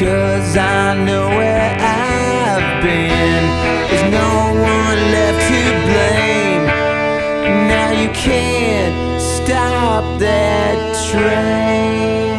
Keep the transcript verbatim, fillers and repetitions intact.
'cause I know where I've been. There's no one left to blame. Now you can't stop that train.